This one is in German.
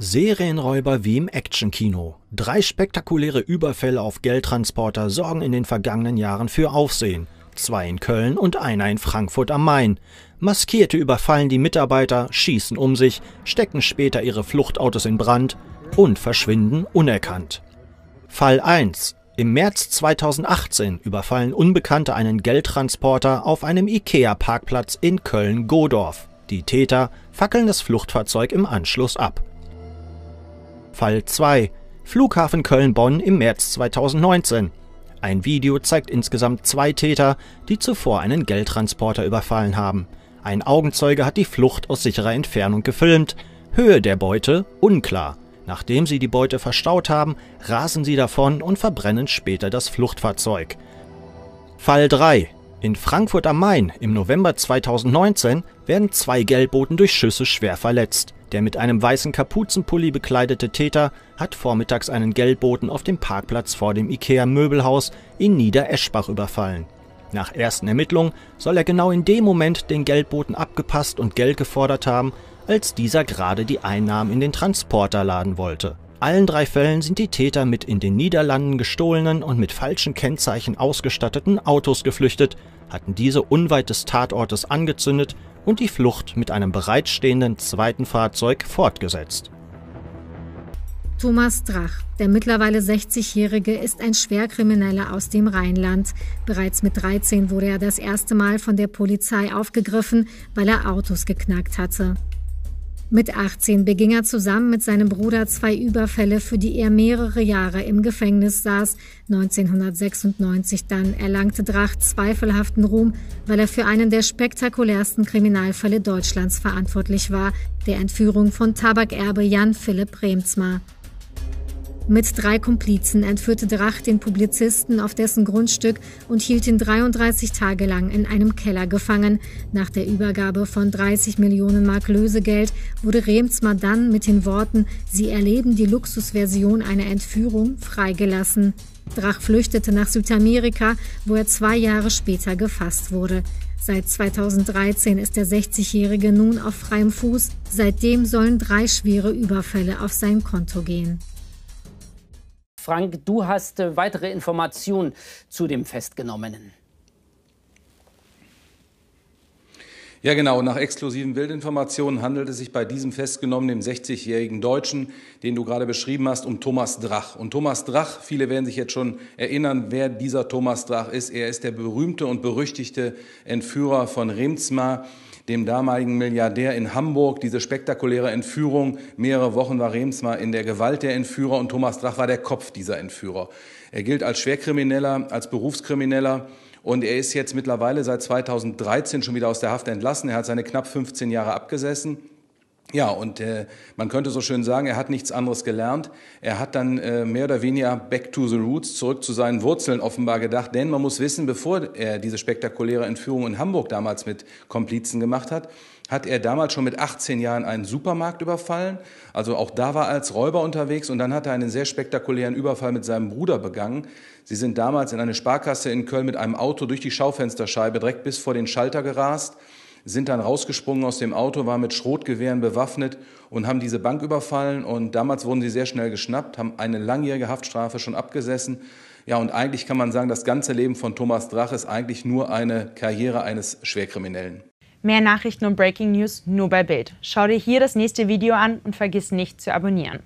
Serienräuber wie im Actionkino. 3 spektakuläre Überfälle auf Geldtransporter sorgen in den vergangenen Jahren für Aufsehen. 2 in Köln und einer in Frankfurt am Main. Maskierte überfallen die Mitarbeiter, schießen um sich, stecken später ihre Fluchtautos in Brand und verschwinden unerkannt. Fall 1. Im März 2018 überfallen Unbekannte einen Geldtransporter auf einem IKEA-Parkplatz in Köln-Godorf. Die Täter fackeln das Fluchtfahrzeug im Anschluss ab. Fall 2. Flughafen Köln-Bonn im März 2019. Ein Video zeigt insgesamt 2 Täter, die zuvor einen Geldtransporter überfallen haben. Ein Augenzeuge hat die Flucht aus sicherer Entfernung gefilmt. Höhe der Beute unklar. Nachdem sie die Beute verstaut haben, rasen sie davon und verbrennen später das Fluchtfahrzeug. Fall 3. In Frankfurt am Main im November 2019 werden 2 Geldboten durch Schüsse schwer verletzt. Der mit einem weißen Kapuzenpulli bekleidete Täter hat vormittags einen Geldboten auf dem Parkplatz vor dem IKEA-Möbelhaus in Nieder-Eschbach überfallen. Nach ersten Ermittlungen soll er genau in dem Moment den Geldboten abgepasst und Geld gefordert haben, als dieser gerade die Einnahmen in den Transporter laden wollte. Allen 3 Fällen sind die Täter mit in den Niederlanden gestohlenen und mit falschen Kennzeichen ausgestatteten Autos geflüchtet, hatten diese unweit des Tatortes angezündet und die Flucht mit einem bereitstehenden 2. Fahrzeug fortgesetzt. Thomas Drach, der mittlerweile 60-Jährige, ist ein Schwerkrimineller aus dem Rheinland. Bereits mit 13 wurde er das erste Mal von der Polizei aufgegriffen, weil er Autos geknackt hatte. Mit 18 beging er zusammen mit seinem Bruder 2 Überfälle, für die er mehrere Jahre im Gefängnis saß. 1996 dann erlangte Drach zweifelhaften Ruhm, weil er für einen der spektakulärsten Kriminalfälle Deutschlands verantwortlich war, der Entführung von Tabakerbe Jan Philipp Reemtsma. Mit 3 Komplizen entführte Drach den Publizisten auf dessen Grundstück und hielt ihn 33 Tage lang in einem Keller gefangen. Nach der Übergabe von 30 Millionen Mark Lösegeld wurde Reemtsma dann mit den Worten „Sie erleben die Luxusversion einer Entführung“ freigelassen. Drach flüchtete nach Südamerika, wo er 2 Jahre später gefasst wurde. Seit 2013 ist der 60-Jährige nun auf freiem Fuß. Seitdem sollen 3 schwere Überfälle auf sein Konto gehen. Frank, du hast weitere Informationen zu dem Festgenommenen. Ja genau, nach exklusiven Bildinformationen handelt es sich bei diesem Festgenommenen, dem 60-jährigen Deutschen, den du gerade beschrieben hast, um Thomas Drach. Und Thomas Drach, viele werden sich jetzt schon erinnern, wer dieser Thomas Drach ist. Er ist der berühmte und berüchtigte Entführer von Reemtsma, dem damaligen Milliardär in Hamburg. Diese spektakuläre Entführung, mehrere Wochen war Reemtsma in der Gewalt der Entführer und Thomas Drach war der Kopf dieser Entführer. Er gilt als Schwerkrimineller, als Berufskrimineller und er ist jetzt mittlerweile seit 2013 schon wieder aus der Haft entlassen. Er hat seine knapp 15 Jahre abgesessen. Ja, und man könnte so schön sagen, er hat nichts anderes gelernt. Er hat dann mehr oder weniger back to the roots, zurück zu seinen Wurzeln offenbar gedacht. Denn man muss wissen, bevor er diese spektakuläre Entführung in Hamburg damals mit Komplizen gemacht hat, hat er damals schon mit 18 Jahren einen Supermarkt überfallen. Also auch da war er als Räuber unterwegs und dann hat er einen sehr spektakulären Überfall mit seinem Bruder begangen. Sie sind damals in eine Sparkasse in Köln mit einem Auto durch die Schaufensterscheibe direkt bis vor den Schalter gerast, sind dann rausgesprungen aus dem Auto, waren mit Schrotgewehren bewaffnet und haben diese Bank überfallen. Und damals wurden sie sehr schnell geschnappt, haben eine langjährige Haftstrafe schon abgesessen. Ja, und eigentlich kann man sagen, das ganze Leben von Thomas Drach ist eigentlich nur eine Karriere eines Schwerkriminellen. Mehr Nachrichten und Breaking News nur bei BILD. Schau dir hier das nächste Video an und vergiss nicht zu abonnieren.